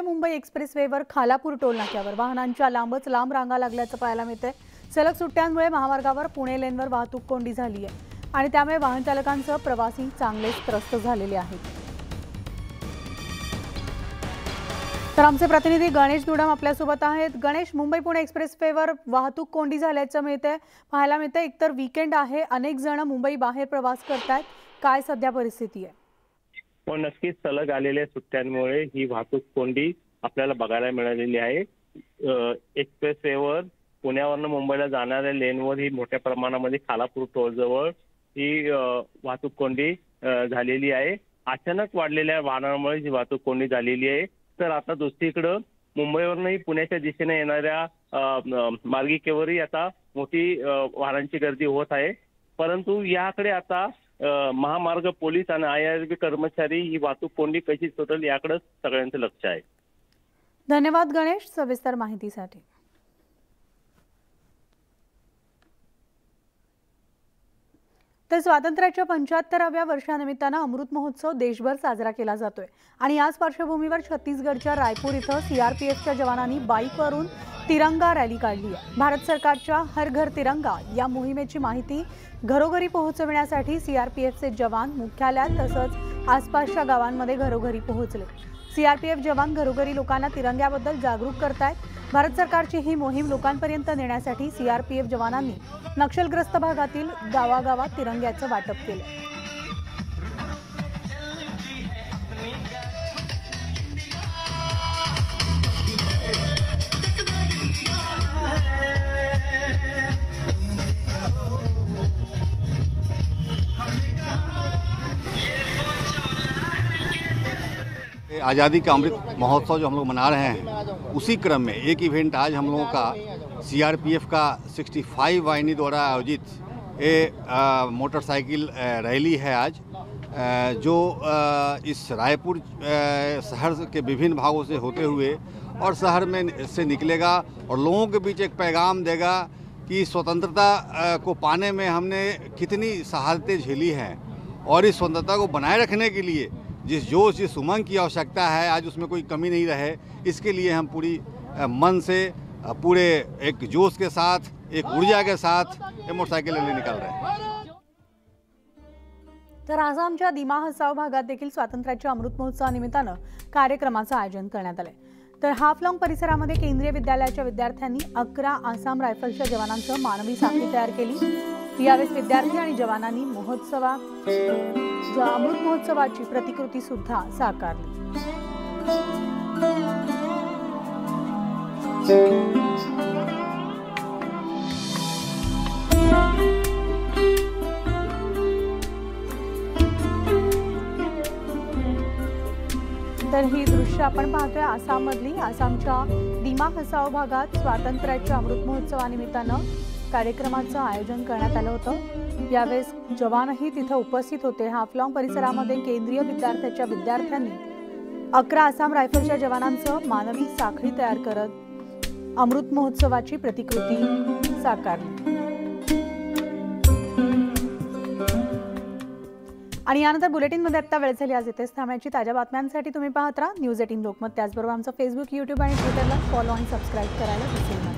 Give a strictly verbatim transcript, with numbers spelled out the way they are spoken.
मुंबई एक्सप्रेसवेवर खालापूर टोल नाक्यावर वाहनांच्या लांबच लांब रांगा लागल्याचं पाहायला मिळतंय। सलग सुट्ट्यांमुळे महामार्गावर पुणे लेनवर वाहतूक कोंडी झाली आहे आणि त्यामुळे वाहन चालकांसह प्रवासी चांगलेच त्रस्त झालेले आहेत। तर आमचे प्रतिनिधी गणेश दुडम आपल्यासोबत आहेत। गणेश, मुंबई पुणे एक्सप्रेसवेवर वाहतूक कोंडी झाल्याचं मिळतंय पाहायला मिळतंय। एकतर वीकेंड आहे, अनेक जण मुंबई बाहेर प्रवास करतात, काय सध्या परिस्थिती आहे? पण नक्कीच सलग आलेल्या सुट्ट्यांमुळे ही वाहतूक कोंडी आपल्याला बघायला मिळालेली आहे। एक्सप्रेसवेवर पुण्यावरनं मुंबईला जाणाऱ्या लेनवर ही मोठ्या प्रमाणामध्ये खालापूर टोलजवळ ही वाहतूक कोंडी झालेली आहे। अचानक वाढलेल्या वाहनांमुळे ही वाहतूक कोंडी झालेली आहे। तर आता दुसरीकडं मुंबईवरनंही पुण्याच्या दिशेने येणाऱ्या मार्गिकेवरही आता मोठी वाहनांची गर्दी होत आहे। परंतु याकडे आता महामार्ग पोलीस आणि आई आर बी कर्मचारी ही वाहतूक कोंडी कशी सुटेल याकडे सगळ्यांचं लक्ष आहे। धन्यवाद गणेश सविस्तर माहितीसाठी। तर स्वातंत्र्याच्या पंच्याहत्तराव्या वर्षानिमित्तानं अमृत महोत्सव देशभर साजरा केला जातोय आणि याच पार्श्वभूमीवर छत्तीसगडच्या रायपूर इथं सीआरपीएफच्या जवानांनी बाईकवरून तिरंगा रॅली काढली आहे। भारत सरकारच्या हर घर तिरंगा या मोहिमेची माहिती घरोघरी पोहोचवण्यासाठी सीआरपीएफचे जवान मुख्यालयात तसंच आसपासच्या गावांमध्ये घरोघरी पोहोचले। सीआरपीएफ जवान घरोघरी लोकांना तिरंग्याबद्दल जागरूक करतायत। भारत सरकारची ही मोहीम लोकांपर्यंत नेण्यासाठी सीआरपीएफ जवानांनी नक्षलग्रस्त भागातील गावागावात तिरंग्याचं वाटप केलं। आज़ादी का अमृत महोत्सव जो हम लोग मना रहे हैं, उसी क्रम में एक इवेंट आज हम लोगों का सीआरपीएफ का पैंसठ वाहिनी द्वारा आयोजित ए मोटरसाइकिल रैली है आज, आ, जो आ, इस रायपुर शहर के विभिन्न भागों से होते हुए और शहर में से निकलेगा और लोगों के बीच एक पैगाम देगा कि स्वतंत्रता को पाने में हमने कितनी शहादतें झेली हैं और इस स्वतंत्रता को बनाए रखने के लिए जिस जोश जिस उमंग की आवश्यकता है आज उसमें कोई कमी नहीं रहे। इसके लिए हम पूरी मन से पूरे एक जोश के साथ एक ऊर्जा के साथ मोटरसाइकिल रैली निकाल रहे हैं। तर आसामच्या दिमा हसाव भागात देखील स्वातंत्र्याच्या अमृत महोत्सवानिमित्तानं कार्यक्रमाचं आयोजन करण्यात आलं। तर हाफलाँग परिसरामध्ये केंद्रीय विद्यालयाच्या विद्यार्थ्यांनी अकरा आसाम रायफल्सच्या जवानांसह मानवी साखळी तयार केली। यावेळेस विद्यार्थी आणि जवानांनी महोत्सवा अमृत महोत्सवाची प्रतिकृती सुद्धा साकारली। तर ही दृश्य आपण पाहतोय आसाममधली। आसामच्या दिमा हसाव भागात स्वातंत्र्याच्या अमृत महोत्सवानिमित्तानं कार्यक्रमाचं आयोजन करण्यात आलं होतं। यावेळेस जवानही तिथं उपस्थित होते। हाफलाँग परिसरामध्ये केंद्रीय विद्यार्थ्याच्या विद्यार्थ्यांनी अकरा आसाम रायफलच्या जवानांसह मानवी साखळी तयार करत अमृत महोत्सवाची प्रतिकृती साकारली। आणि यानंतर बुलेटिनमध्ये आत्ता वेळ झाली, आज इथेच थांबायची। ताज्या बातम्यांसाठी तुम्ही पाहत राहा न्यूज एटीन लोकमत। त्याचबरोबर आमचा फेसबुक, यूट्यूब आणि ट्विटरला फॉलो आणि सबस्क्राईब करायला विसरू नका।